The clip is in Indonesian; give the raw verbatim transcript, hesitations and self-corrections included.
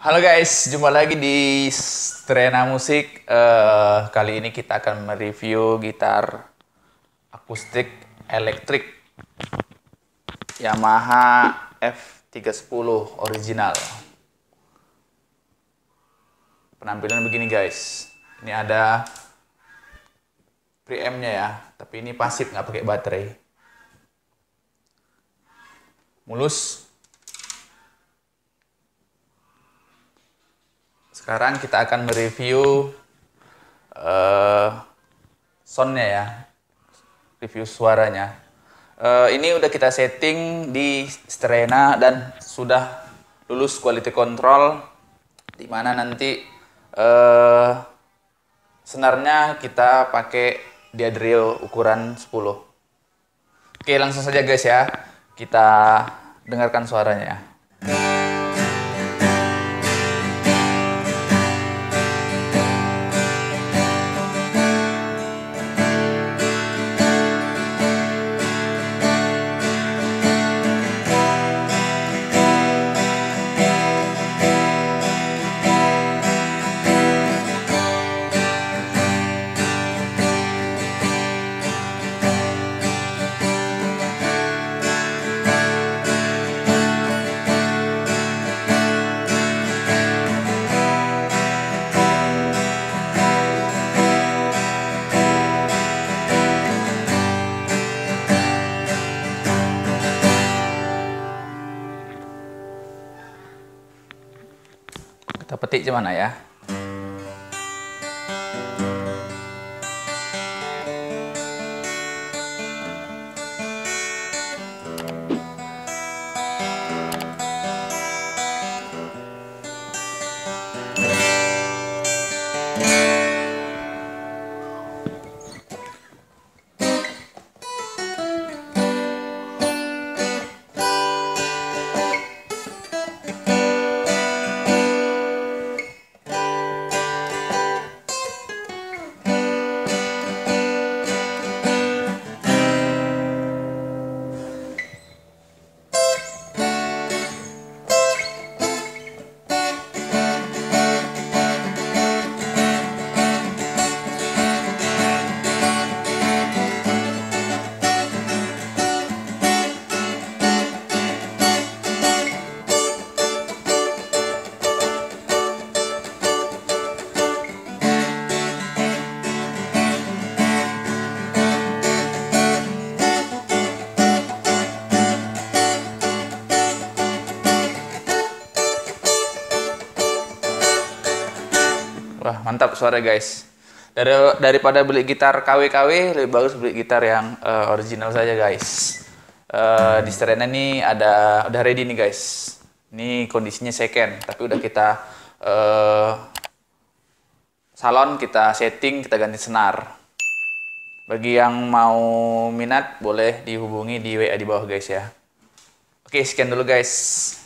Halo guys, jumpa lagi di Stirena Music. Uh, kali ini kita akan mereview gitar akustik elektrik Yamaha F tiga sepuluh original. Penampilan begini guys. Ini ada preamp-nya ya, tapi ini pasif, nggak pakai baterai. Mulus. Sekarang kita akan mereview uh, soundnya ya, review suaranya. Uh, ini udah kita setting di Stirena dan sudah lulus quality control, dimana nanti uh, senarnya kita pakai D'Addario ukuran sepuluh. Oke, langsung saja guys ya, kita dengarkan suaranya ya. Kita petik gimana ya? Wah, mantap suara guys. Dari, daripada beli gitar K W K W, lebih bagus beli gitar yang uh, original saja guys. Uh, di Stirena ini ada udah ready nih guys. Ini kondisinya second, tapi udah kita uh, salon, kita setting, kita ganti senar. Bagi yang mau minat boleh dihubungi di W A di bawah guys ya. Oke, sekian dulu guys.